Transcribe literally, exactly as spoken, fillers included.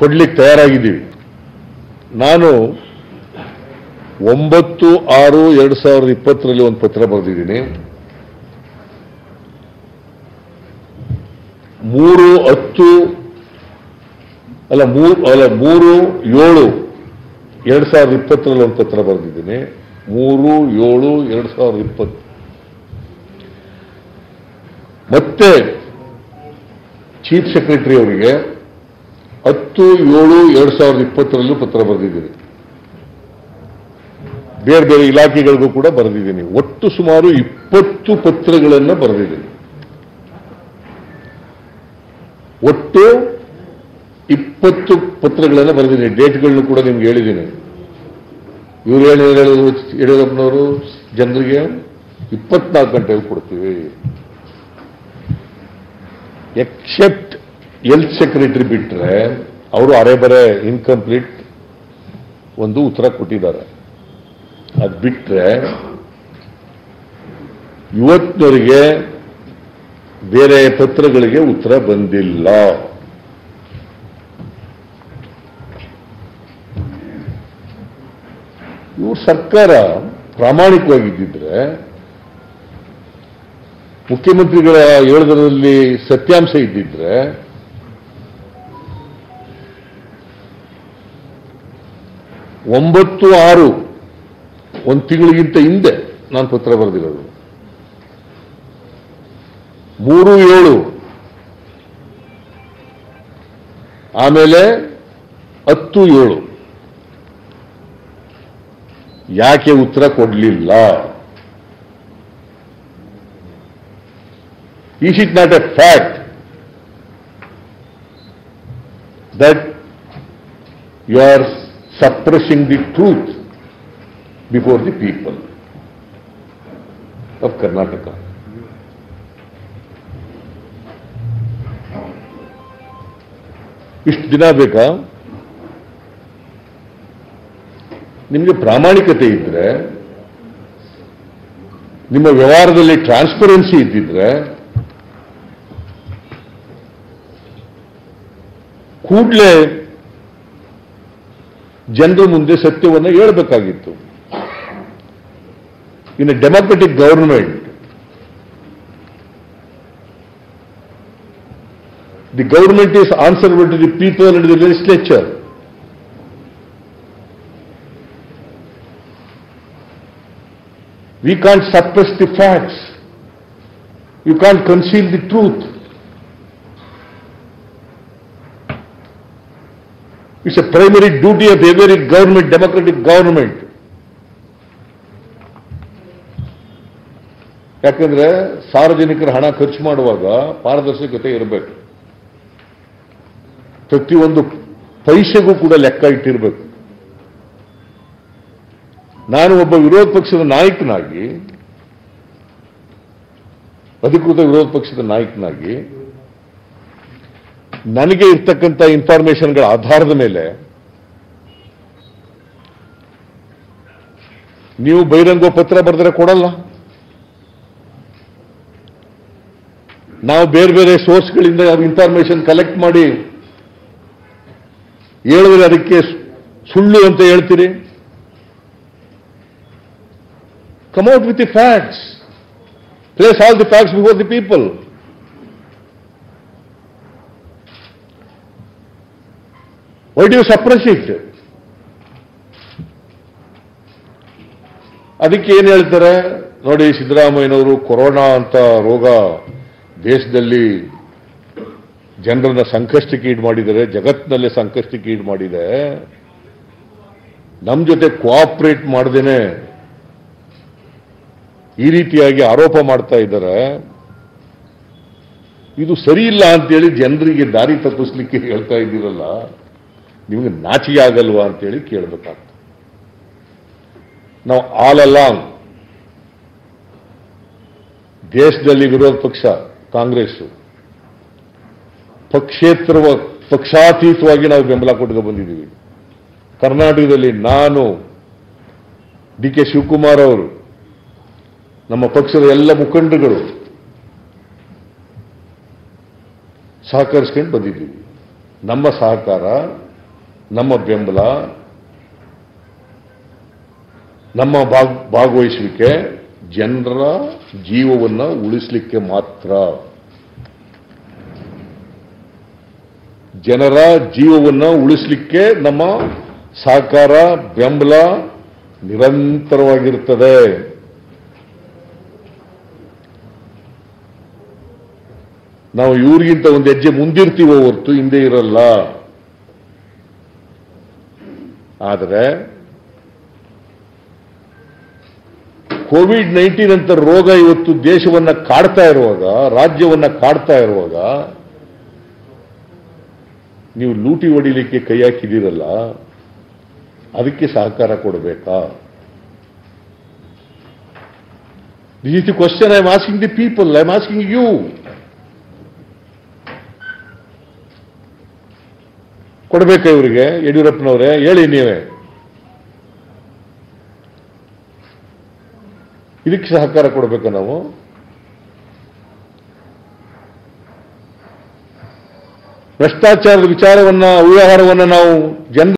ಕೊಡ್ಲಿಕ್ಕೆ ತಯಾರಾಗಿದ್ದೀವಿ. ನಾನು ಒಂಬತ್ತು ಆರು ಎರಡು ಸಾವಿರದ ಇಪ್ಪತ್ತು ರಲ್ಲಿ ಒಂದು ಪತ್ರ ಬರೆದಿದ್ದೀನಿ. ಮೂರು ಹತ್ತು ಅಲ್ಲ ಮೂರು ಅಲ್ಲ ಮೂರು ಏಳು ಎರಡು ಸಾವಿರದ ಇಪ್ಪತ್ತು ರಲ್ಲಿ ಒಂದು ಪತ್ರ ಬರೆದಿದ್ದೀನಿ. ಮೂರು ಏಳು ಎರಡು ಸಾವಿರದ ಇಪ್ಪತ್ತು. ಮತ್ತೆ ಚೀಫ್ ಸೆಕ್ರೆಟರಿ ಅವರಿಗೆ ಹತ್ತು ಏಳು ಎರಡು ಸಾವಿರದ ಇಪ್ಪತ್ತರಲ್ಲೂ ಪತ್ರ ಬರೆದಿದ್ದೀನಿ. ಬೇರೆ ಬೇರೆ ಇಲಾಖೆಗಳಿಗೂ ಕೂಡ ಬರೆದಿದ್ದೀನಿ. ಒಟ್ಟು ಸುಮಾರು ಇಪ್ಪತ್ತು ಪತ್ರಗಳನ್ನು ಬರೆದಿದ್ದೀನಿ. ಒಟ್ಟು ಇಪ್ಪತ್ತು ಪತ್ರಗಳನ್ನು ಬರೆದಿದ್ದೀನಿ. ಡೇಟ್ಗಳನ್ನು ಕೂಡ ನಿಮ್ಗೆ ಹೇಳಿದ್ದೀನಿ. ಇವ್ರು ಏನು ಹೇಳಿದ್ರು ಯಡಿಯೂರಪ್ಪನವರು ಜನರಿಗೆ ಇಪ್ಪತ್ನಾಲ್ಕು ಗಂಟೆಗೆ ಕೊಡ್ತೀವಿ, ಎಕ್ಸೆಪ್ಟ್ ಹೆಲ್ತ್ ಸೆಕ್ರೆಟರಿ ಬಿಟ್ಟರೆ ಅವರು ಅರೆಬರೆ ಇನ್ಕಂಪ್ಲೀಟ್ ಒಂದು ಉತ್ತರ ಕೊಟ್ಟಿದ್ದಾರೆ. ಅದು ಬಿಟ್ಟರೆ ಇವತ್ತಿನವರಿಗೆ ಬೇರೆ ಪತ್ರಗಳಿಗೆ ಉತ್ತರ ಬಂದಿಲ್ಲ. ಇವ್ರ ಸರ್ಕಾರ ಪ್ರಾಮಾಣಿಕವಾಗಿದ್ದಿದ್ರೆ ಮುಖ್ಯಮಂತ್ರಿಗಳ ಹೇಳಿದ್ರಲ್ಲಿ ಸತ್ಯಾಂಶ ಇದ್ದಿದ್ರೆ ಒಂಬತ್ತು ಆರು ಒಂದು ತಿಂಗಳಿಗಿಂತ ಹಿಂದೆ ನಾನು ಪತ್ರ ಬರೆದಿರೋದು, ಮೂರು ಏಳು ಆಮೇಲೆ ಹತ್ತು ಏಳು ಯಾಕೆ ಉತ್ತರ ಕೊಡಲಿಲ್ಲ? Is it not a fact that you are suppressing the truth before the people of Karnataka? ಇಷ್ಟು ದಿನ ಬೇಕಾ ನಿಮಗೆ? ಪ್ರಾಮಾಣಿಕತೆ ಇದ್ರೆ, ನಿಮ್ಮ ವ್ಯವಹಾರದಲ್ಲಿ ಟ್ರಾನ್ಸ್ಪರೆನ್ಸಿ ಇದ್ದಿದ್ರೆ, ಕೂಡಲೇ ಜನರ ಮುಂದೆ ಸತ್ಯವನ್ನು ಹೇಳಬೇಕಾಗಿತ್ತು. In a democratic government, the government is answerable to the people and the legislature. We can't suppress the facts, you can't conceal the truth. It's a primary duty of every government, democratic government. ಯಾಕಂದ್ರೆ ಸಾರ್ವಜನಿಕರ ಹಣ ಖರ್ಚು ಮಾಡುವಾಗ ಪಾರದರ್ಶಕತೆ ಇರಬೇಕು. ಪ್ರತಿಯೊಂದು ಪೈಸೆಗೂ ಕೂಡ ಲೆಕ್ಕ ಇಟ್ಟಿರಬೇಕು. ನಾನು ಒಬ್ಬ ವಿರೋಧ ಪಕ್ಷದ ನಾಯಕನಾಗಿ, ಅಧಿಕೃತ ವಿರೋಧ ಪಕ್ಷದ ನಾಯಕನಾಗಿ ನನಗೆ ಇರ್ತಕ್ಕಂಥ ಇನ್ಫಾರ್ಮೇಷನ್ಗಳ ಆಧಾರದ ಮೇಲೆ ನೀವು ಬಹಿರಂಗ ಪತ್ರ ಬರೆದ್ರೆ ಕೊಡಲ್ಲ, ನಾವು ಬೇರೆ ಬೇರೆ ಸೋರ್ಸ್ಗಳಿಂದ ಇನ್ಫಾರ್ಮೇಷನ್ ಕಲೆಕ್ಟ್ ಮಾಡಿ ಹೇಳಿದ್ರೆ ಅದಕ್ಕೆ ಸುಳ್ಳು ಅಂತ ಹೇಳ್ತೀರಿ. Come out with the facts, place all the facts before the people. Why do you suppress it? ಅದಕ್ಕೆ ಏನು ಹೇಳ್ತಾರೆ ನೋಡಿ, ಸಿದ್ದರಾಮಯ್ಯನವರು ಕೊರೋನಾ ಅಂತ ರೋಗ ದೇಶದಲ್ಲಿ ಜನರನ್ನ ಸಂಕಷ್ಟಕ್ಕೆ ಈಡು ಮಾಡಿದರೆ, ಜಗತ್ತಿನಲ್ಲೇ ಸಂಕಷ್ಟಕ್ಕೆ ಈಡು ಮಾಡಿದೆ, ನಮ್ಮ ಜೊತೆ ಕೋಆಪರೇಟ್ ಮಾಡದೇನೆ ಈ ರೀತಿಯಾಗಿ ಆರೋಪ ಮಾಡ್ತಾ ಇದ್ದಾರೆ. ಇದು ಸರಿ ಇಲ್ಲ ಅಂತೇಳಿ ಜನರಿಗೆ ದಾರಿ ತಪ್ಪಿಸ್ಲಿಕ್ಕೆ ಹೇಳ್ತಾ ಇದ್ದೀರಲ್ಲ, ನಿಮಗೆ ನಾಚಿಕೆ ಆಗಲ್ವಾ ಅಂತೇಳಿ ಕೇಳಬೇಕಾಗ್ತದೆ. ನಾವು ಆಲ್ ಅಲಾಂಗ್ ದೇಶದಲ್ಲಿ ವಿರೋಧ ಪಕ್ಷ ಕಾಂಗ್ರೆಸ್ ಪಕ್ಷೇತರ ಪಕ್ಷಾತೀತವಾಗಿ ನಾವು ಬೆಂಬಲ ಕೊಟ್ಕೊಂಡು ಬಂದಿದ್ದೀವಿ. ಕರ್ನಾಟಕದಲ್ಲಿ ನಾನು, ಡಿ ಕೆ ಶಿವಕುಮಾರ್ ಅವರು, ನಮ್ಮ ಪಕ್ಷದ ಎಲ್ಲ ಮುಖಂಡರುಗಳು ಸಹಕರಿಸ್ಕೊಂಡು ಬಂದಿದ್ದೀವಿ. ನಮ್ಮ ಸಹಕಾರ ನಮ್ಮ ಬೆಂಬಲ ನಮ್ಮ ಭಾಗವಹಿಸುವಿಕೆ ಜನರ ಜೀವವನ್ನು ಉಳಿಸಲಿಕ್ಕೆ ಮಾತ್ರ. ಜನರ ಜೀವವನ್ನು ಉಳಿಸಲಿಕ್ಕೆ ನಮ್ಮ ಸಹಕಾರ ಬೆಂಬಲ ನಿರಂತರವಾಗಿರುತ್ತದೆ. ನಾವು ಇವರಿಗಿಂತ ಒಂದು ಹೆಜ್ಜೆ ಮುಂದಿರ್ತೀವೋ ಹೊರತು ಹಿಂದೆ ಇರಲ್ಲ. ಆದರೆ ಕೋವಿಡ್ ನೈನ್ಟೀನ್ ಅಂತ ರೋಗ ಇವತ್ತು ದೇಶವನ್ನು ಕಾಡ್ತಾ ಇರುವಾಗ, ರಾಜ್ಯವನ್ನು ಕಾಡ್ತಾ ಇರುವಾಗ ನೀವು ಲೂಟಿ ಹೊಡಿಲಿಕ್ಕೆ ಕೈ ಹಾಕಿದಿರಲ್ಲ, ಅದಕ್ಕೆ ಸಹಕಾರ ಕೊಡಬೇಕಾ? This is the question I am asking the people, I am asking you. ಕೊಡಬೇಕಾ ಇವರಿಗೆ? ಯಡಿಯೂರಪ್ಪನವರೇ ಹೇಳಿ ನೀವೇ, ಇದಕ್ಕೆ ಸಹಕಾರ ಕೊಡಬೇಕಾ ನಾವು? ಭ್ರಷ್ಟಾಚಾರದ ವಿಚಾರವನ್ನು, ಅವ್ಯವಹಾರವನ್ನು ನಾವು ಜನರು